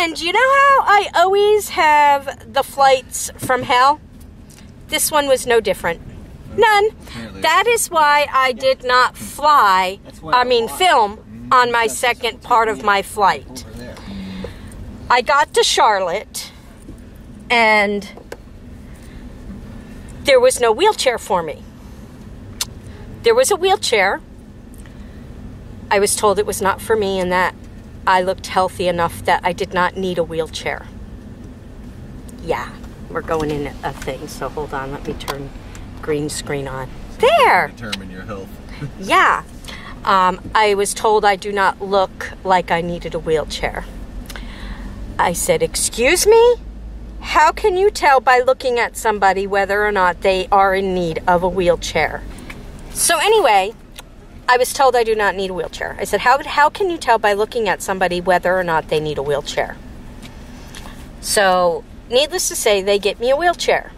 And you know how I always have the flights from hell? This one was no different. None. Apparently. That is why I did not fly, film on my second part of my flight. I got to Charlotte and there was no wheelchair for me. There was a wheelchair. I was told it was not for me and that I looked healthy enough that I did not need a wheelchair. Yeah, we're going in a thing, so hold on, let me turn green screen on. There! Determine your health. Yeah. I was told I do not look like I needed a wheelchair. I said, excuse me? How can you tell by looking at somebody whether or not they are in need of a wheelchair? So anyway, I was told I do not need a wheelchair. I said, how can you tell by looking at somebody whether or not they need a wheelchair? So, needless to say, they get me a wheelchair.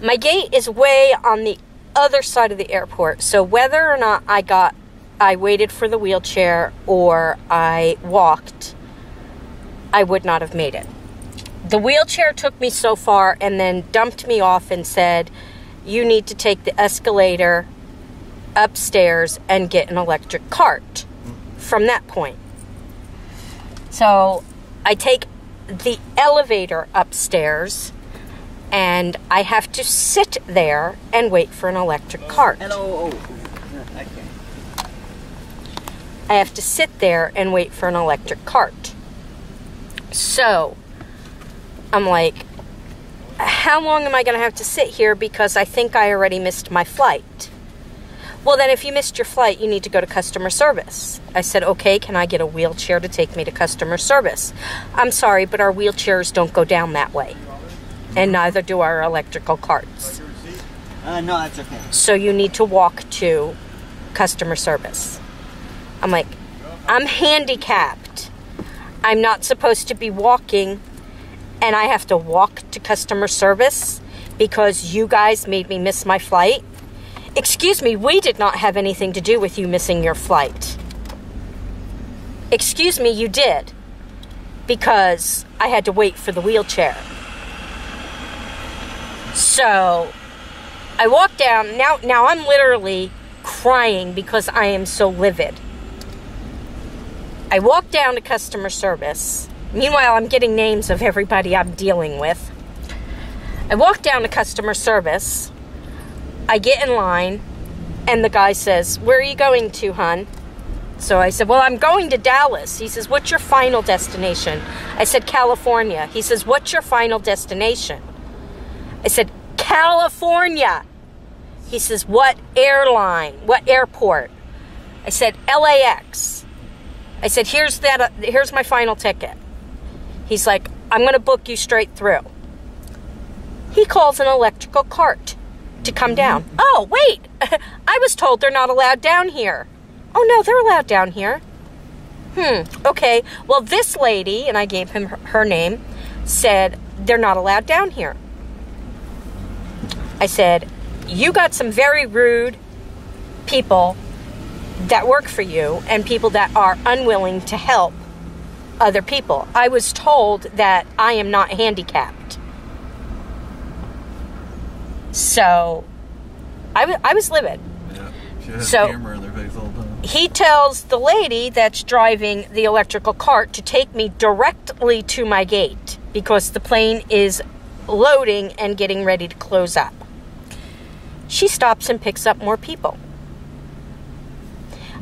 My gate is way on the other side of the airport, so whether or not I waited for the wheelchair or I walked, I would not have made it. The wheelchair took me so far and then dumped me off and said, you need to take the escalator upstairs and get an electric cart from that point. So I take the elevator upstairs and I have to sit there and wait for an electric cart. I have to sit there and wait for an electric cart. So I'm like, how long am I going to have to sit here because I think I already missed my flight? Well, then if you missed your flight, you need to go to customer service. I said, okay, can I get a wheelchair to take me to customer service? I'm sorry, but our wheelchairs don't go down that way. And neither do our electrical carts. No, that's okay. So you need to walk to customer service. I'm like, I'm handicapped. I'm not supposed to be walking, and I have to walk to customer service because you guys made me miss my flight? Excuse me, we did not have anything to do with you missing your flight. Excuse me, you did. Because I had to wait for the wheelchair. So, I walked down. Now I'm literally crying because I am so livid. I walk down to customer service. Meanwhile, I'm getting names of everybody I'm dealing with. I walk down to customer service. I get in line, and the guy says, where are you going to, hon? So I said, well, I'm going to Dallas. He says, what's your final destination? I said, California. He says, what's your final destination? I said, California. He says, what airline, what airport? I said, LAX. I said, here's my final ticket. He's like, I'm going to book you straight through. He calls an electrical cart to come down. Oh, wait. I was told they're not allowed down here. Oh, no, they're allowed down here. Okay. Well, this lady, and I gave him her name, said they're not allowed down here. I said, you got some very rude people that work for you and people that are unwilling to help other people. I was told that I am not handicapped. So, I was livid. Yeah, she has a camera in their face all the time. He tells the lady that's driving the electrical cart to take me directly to my gate because the plane is loading and getting ready to close up. She stops and picks up more people.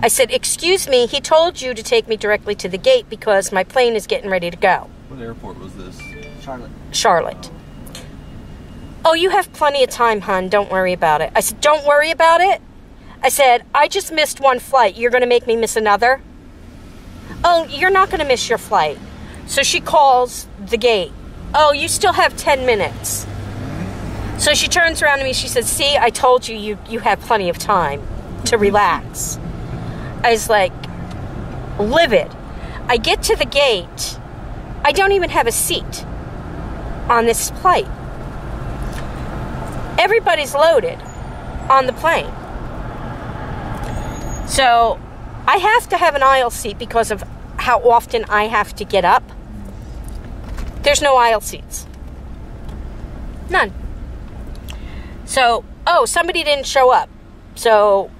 I said, excuse me, he told you to take me directly to the gate because my plane is getting ready to go. What airport was this? Charlotte. Charlotte. Oh, you have plenty of time, hon. Don't worry about it. I said, don't worry about it? I said, I just missed one flight. You're going to make me miss another? Oh, you're not going to miss your flight. So she calls the gate. Oh, you still have 10 minutes. So she turns around to me. She says, see, I told you, you have plenty of time to relax. I was like, livid. I get to the gate. I don't even have a seat on this flight. Everybody's loaded on the plane. So I have to have an aisle seat because of how often I have to get up. There's no aisle seats. None. So, oh, somebody didn't show up. So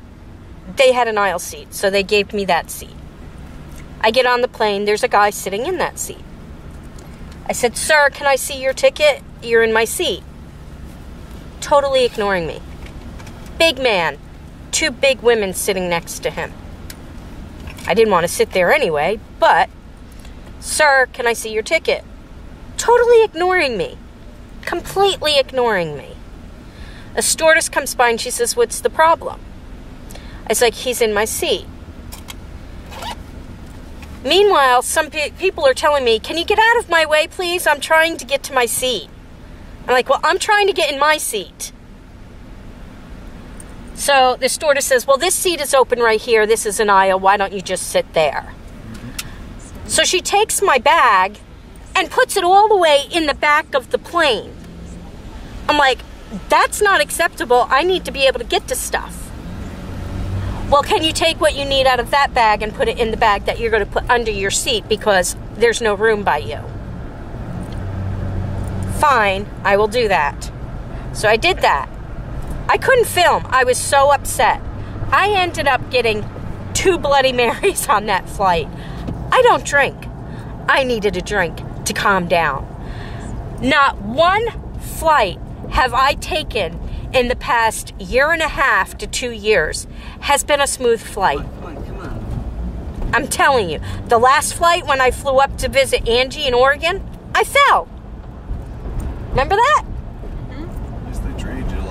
they had an aisle seat. So they gave me that seat. I get on the plane. There's a guy sitting in that seat. I said, "Sir, can I see your ticket? You're in my seat." Totally ignoring me. Big man. Two big women sitting next to him. I didn't want to sit there anyway, but, "Sir, can I see your ticket?" Totally ignoring me. Completely ignoring me. A stewardess comes by and she says, "What's the problem?" I was like, "He's in my seat." Meanwhile, some people are telling me, "Can you get out of my way, please? I'm trying to get to my seat." I'm like, "Well, I'm trying to get in my seat." So the stewardess says, "Well, this seat is open right here. This is an aisle. Why don't you just sit there?" So she takes my bag and puts it all the way in the back of the plane. I'm like, "That's not acceptable. I need to be able to get to stuff." "Well, can you take what you need out of that bag and put it in the bag that you're going to put under your seat because there's no room by you?" "Fine, I will do that." So I did that. I couldn't film. I was so upset. I ended up getting 2 Bloody Marys on that flight. I don't drink. I needed a drink to calm down. Not one flight have I taken in the past 1.5 years to 2 years has been a smooth flight. Come on. I'm telling you, the last flight when I flew up to visit Angie in Oregon, I fell. Remember that?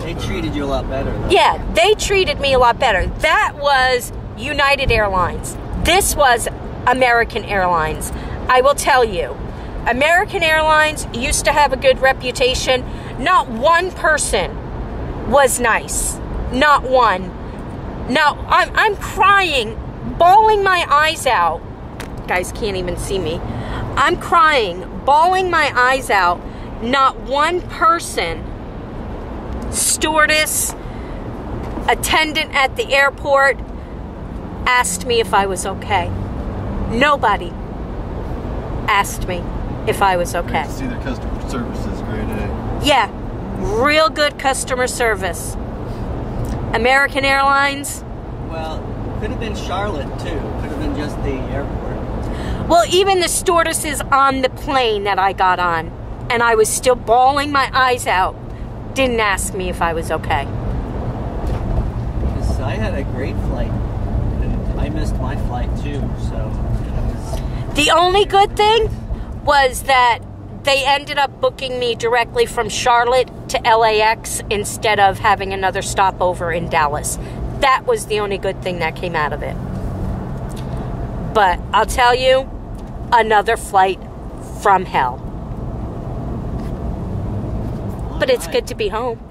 They treated you a lot better. Though. Yeah, they treated me a lot better. That was United Airlines. This was American Airlines. I will tell you, American Airlines used to have a good reputation. Not one person was nice. Not one. Now, I'm crying, bawling my eyes out. You guys can't even see me. I'm crying, bawling my eyes out. Not one person, stewardess, attendant at the airport, asked me if I was okay. Nobody asked me if I was okay. Great to see their customer service is great. Yeah, real good customer service. American Airlines. Well, could have been Charlotte too. Could have been just the airport. Well, even the stewardesses on the plane that I got on, and I was still bawling my eyes out, didn't ask me if I was okay. I had a great flight. And I missed my flight too, so. The only good thing was that they ended up booking me directly from Charlotte to LAX instead of having another stopover in Dallas. That was the only good thing that came out of it. But I'll tell you, another flight from hell. But it's good to be home.